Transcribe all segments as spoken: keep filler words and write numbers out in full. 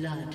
blood.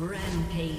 Rampage.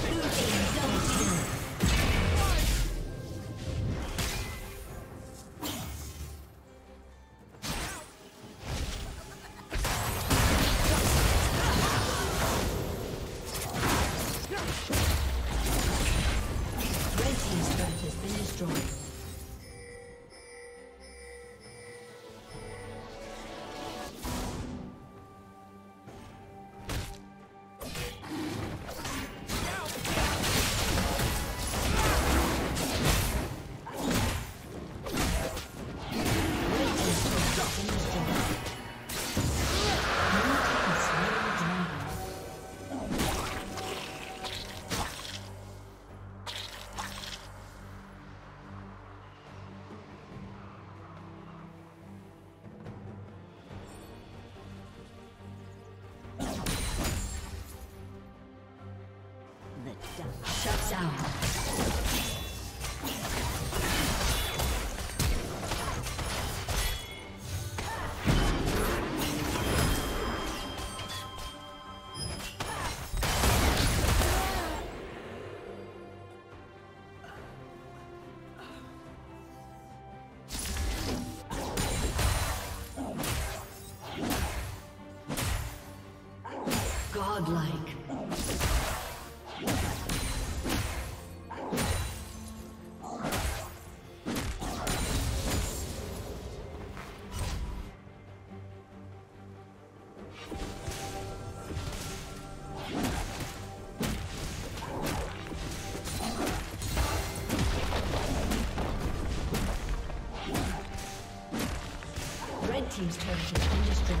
Blue team double kill. Shuts down. Team's turret has been destroyed.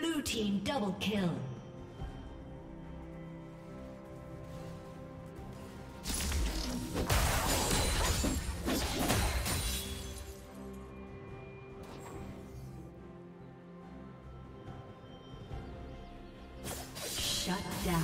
Blue team double kill. Shut down.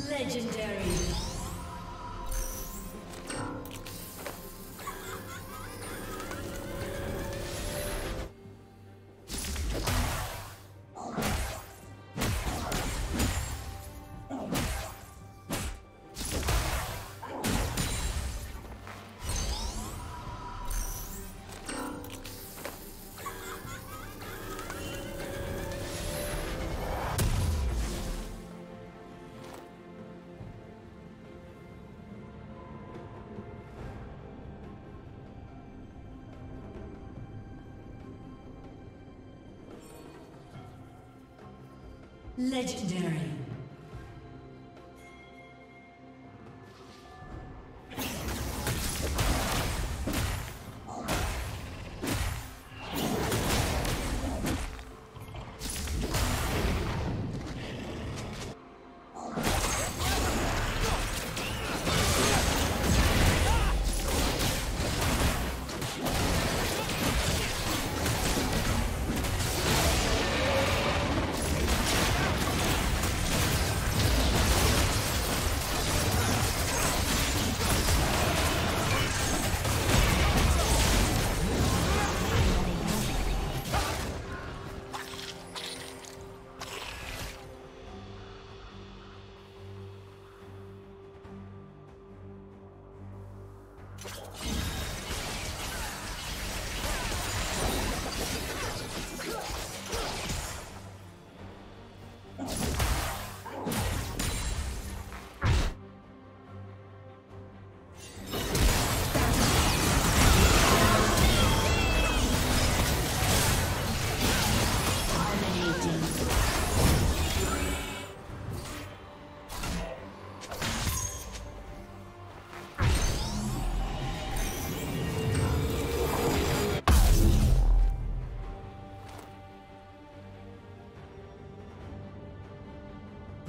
Legendary. Legendary.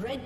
Red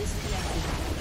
Disconnected.